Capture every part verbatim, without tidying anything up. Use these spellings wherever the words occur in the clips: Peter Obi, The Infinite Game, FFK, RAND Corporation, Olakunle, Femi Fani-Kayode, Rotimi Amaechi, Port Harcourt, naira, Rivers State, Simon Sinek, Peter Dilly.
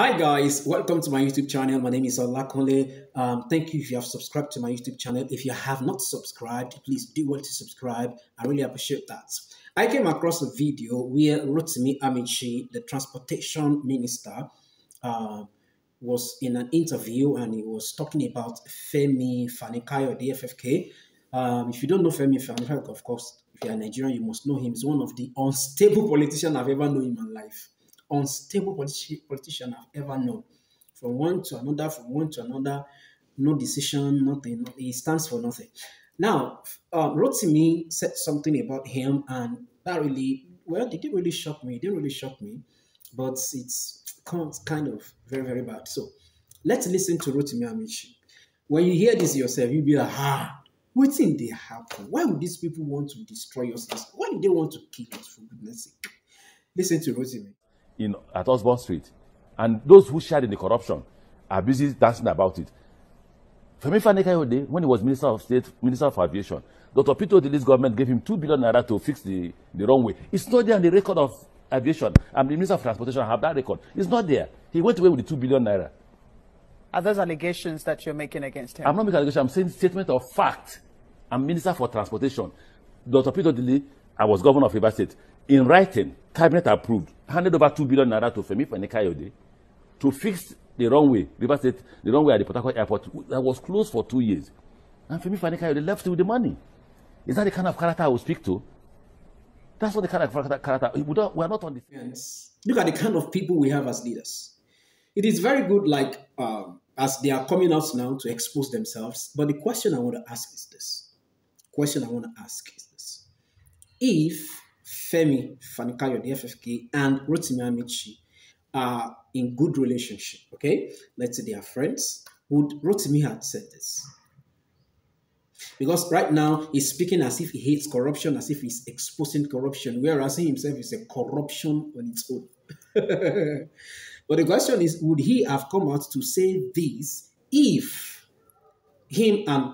Hi guys, welcome to my YouTube channel. My name is Olakunle. Um, thank you if you have subscribed to my YouTube channel. If you have not subscribed, please do well to subscribe. I really appreciate that. I came across a video where Rotimi Amaechi, the transportation minister, uh, was in an interview and he was talking about Femi Fani-Kayode, F F K. Um, if you don't know Femi Fani-Kayode, of course, if you are Nigerian, you must know him. He's one of the unstable politicians I've ever known in my life. Unstable politi politician I've ever known. From one to another, from one to another, no decision, nothing. No, he stands for nothing. Now, um, Rotimi said something about him, and that really, well, it didn't really shock me. It didn't really shock me, but it's kind of very, very bad. So, let's listen to Rotimi Amaechi. When you hear this yourself, you'll be like, ah, what thing they happen? Why would these people want to destroy us? Why do they want to kill us, for goodness sake? Listen to Rotimi. In, at Osborne Street, and those who shared in the corruption are busy dancing about it. Femi Fani-Kayode, when he was Minister of State, Minister of Aviation, Doctor Peter Dilly's government gave him two billion naira to fix the, the runway. It's not there on the record of aviation. I'm the Minister of Transportation, I have that record. It's not there. He went away with the two billion naira. Are those allegations that you're making against him? I'm not making allegations, I'm saying statement of fact. I'm Minister for Transportation. Doctor Peter Dilly, I was governor of Rivers State. In writing, cabinet approved, handed over two billion naira to Femi Fani-Kayode to fix the runway, Rivers State, the runway at the Port Harcourt airport that was closed for two years. And Femi Fani-Kayode left with the money. Is that the kind of character I will speak to? That's not the kind of character. We, don't, we are not on the fence. Look at the kind of people we have as leaders. It is very good, like, um, as they are coming out now to expose themselves. But the question I want to ask is this. Question I want to ask is this. If Femi Fani-Kayode, the F F K, and Rotimi Amaechi are in good relationship, okay? Let's say they are friends. Would Rotimi have said this? Because right now, he's speaking as if he hates corruption, as if he's exposing corruption, whereas he himself is a corruption on its own. But the question is, would he have come out to say this if him and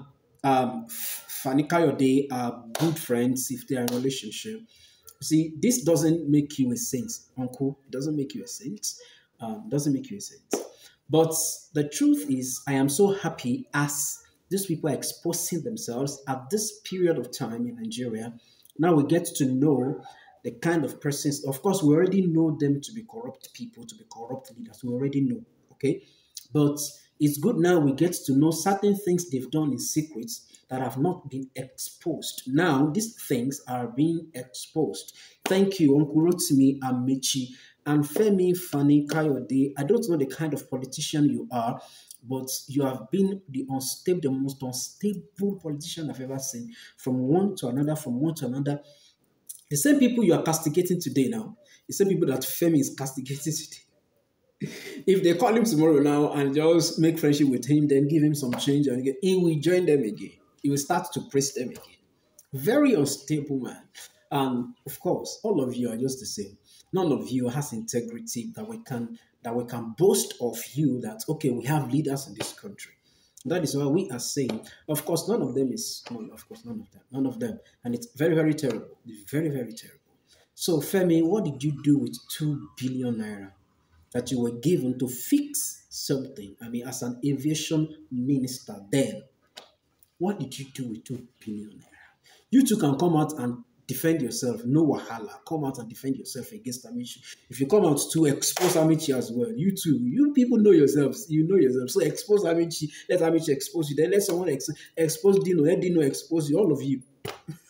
um, Fani-Kayode are good friends, if they are in a relationship? See, this doesn't make you a saint, uncle. It doesn't make you a saint. Um, doesn't make you a saint. But the truth is, I am so happy as these people are exposing themselves at this period of time in Nigeria. Now we get to know the kind of persons. Of course, we already know them to be corrupt people, to be corrupt leaders. We already know, okay? But it's good now we get to know certain things they've done in secret that have not been exposed. Now, these things are being exposed. Thank you, Uncle Rotimi Amaechi and Femi Fani-Kayode. I don't know the kind of politician you are, but you have been the unstable, the most unstable politician I've ever seen, from one to another, from one to another. The same people you are castigating today now, the same people that Femi is castigating today. If they call him tomorrow now and just make friendship with him, then give him some change, and he will join them again. He will start to praise them again. Very unstable man. And of course, all of you are just the same. None of you has integrity that we can that we can boast of you that, okay, we have leaders in this country. That is what we are saying. Of course, none of them is, well, of course, none of them, none of them. And it's very, very terrible. It's very, very terrible. So, Femi, what did you do with two billion naira that you were given to fix something? I mean, as an aviation minister then, what did you do with two billion naira? You two can come out and defend yourself. No wahala. Come out and defend yourself against Amaechi. If you come out to expose Amaechi as well, you two, you people know yourselves. You know yourselves. So expose Amaechi. Let Amaechi expose you. Then let someone ex expose Dino. Let Dino expose you. All of you.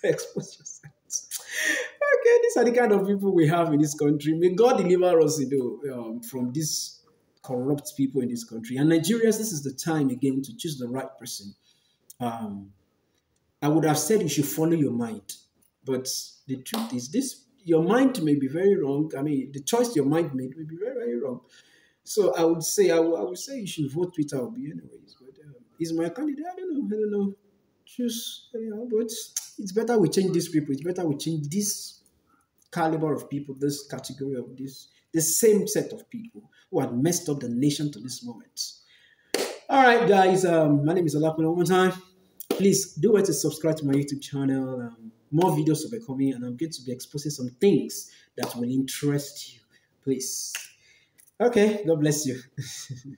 Expose yourselves. Okay, these are the kind of people we have in this country. May God deliver us, you know, um, from these corrupt people in this country. And Nigerians, this is the time again to choose the right person. Um, I would have said you should follow your mind, but the truth is this: your mind may be very wrong. I mean, the choice your mind made may be very, very wrong. So I would say, I, I would say you should vote Peter Obi anyways. But um, is my candidate? I don't know. I don't know. Choose anyhow. But it's better we change these people. It's better we change this caliber of people, this category of this, the same set of people who had messed up the nation to this moment. All right, guys. Um, my name is Olakunle. One more time, please do well to subscribe to my YouTube channel. Um, more videos will be coming, and I'm going to be exposing some things that will interest you. Please. Okay, God bless you.